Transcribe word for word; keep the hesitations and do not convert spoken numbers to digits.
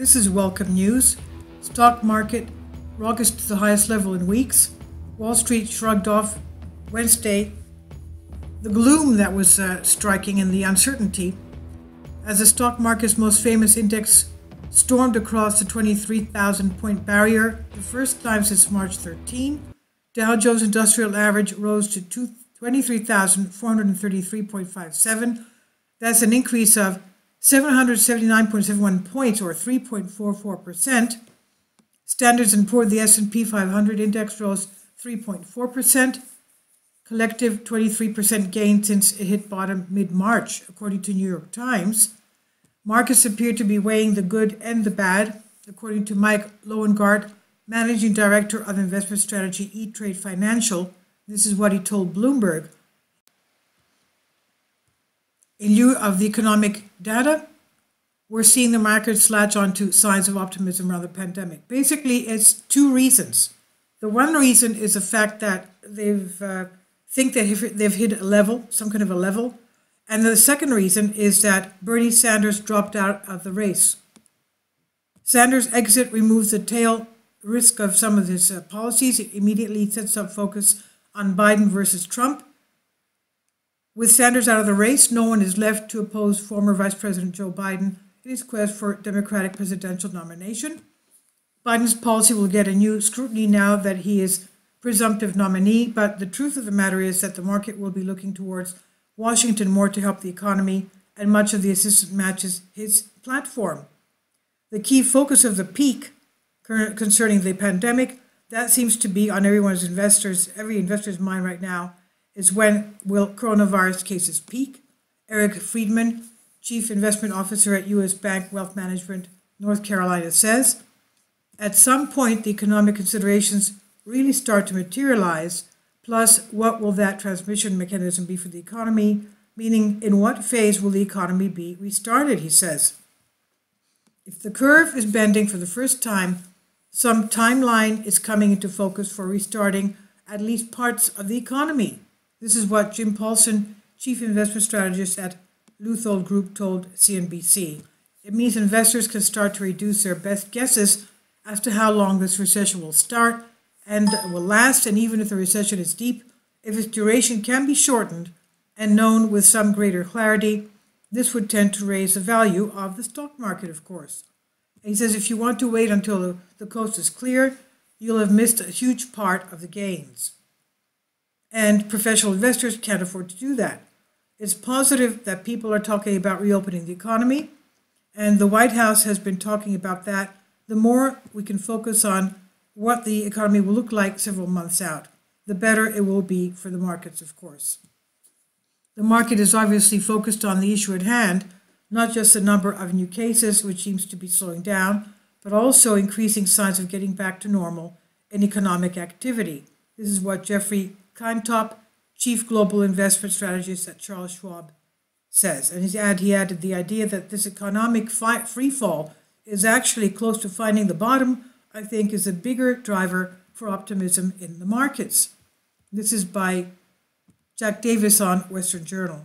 This is welcome news. Stock market rockets to the highest level in weeks. Wall Street shrugged off Wednesday the gloom that was uh, striking and the uncertainty as the stock market's most famous index stormed across the twenty-three thousand point barrier, the first time since March thirteenth. Dow Jones Industrial Average rose to twenty-three thousand four hundred thirty-three point five seven. That's an increase of seven hundred seventy-nine point seven one points, or three point four four percent. Standards and Poor's, the S and P five hundred index, rose three point four percent. Collective twenty-three percent gain since it hit bottom mid-March, according to New York Times. Markets appear to be weighing the good and the bad, according to Mike Lowengart, Managing Director of Investment Strategy, ETrade Financial. This is what he told Bloomberg. In lieu of the economic data, we're seeing the markets latch onto signs of optimism around the pandemic. Basically, it's two reasons. The one reason is the fact that they've... Uh, think that they've hit a level, some kind of a level. And the second reason is that Bernie Sanders dropped out of the race. Sanders' exit removes the tail risk of some of his uh, policies. It immediately sets up focus on Biden versus Trump. With Sanders out of the race, no one is left to oppose former Vice President Joe Biden in his quest for Democratic presidential nomination. Biden's policy will get a new scrutiny now that he is presumptive nominee, but the truth of the matter is that the market will be looking towards Washington more to help the economy, and much of the assistance matches his platform. The key focus of the peak concerning the pandemic, that seems to be on everyone's investors, every investor's mind right now, is when will coronavirus cases peak? Eric Friedman, Chief Investment Officer at U S Bank Wealth Management, North Carolina, says, at some point, the economic considerations really start to materialize, plus what will that transmission mechanism be for the economy, meaning in what phase will the economy be restarted, he says. If the curve is bending for the first time, some timeline is coming into focus for restarting at least parts of the economy. This is what Jim Paulson, Chief Investment Strategist at Leuthold Group, told C N B C. It means investors can start to reduce their best guesses as to how long this recession will start and will last, and even if the recession is deep, if its duration can be shortened and known with some greater clarity, this would tend to raise the value of the stock market, of course. And he says if you want to wait until the coast is clear, you'll have missed a huge part of the gains. And professional investors can't afford to do that. It's positive that people are talking about reopening the economy, and the White House has been talking about that. The more we can focus on what the economy will look like several months out, the better it will be for the markets, of course. The market is obviously focused on the issue at hand, not just the number of new cases, which seems to be slowing down, but also increasing signs of getting back to normal in economic activity. This is what Jeffrey Kindtop, Chief Global Investment Strategist at Charles Schwab, says. And he added the idea that this economic free fall is actually close to finding the bottom, I think, is a bigger driver for optimism in the markets. This is by Jack Davis on Western Journal.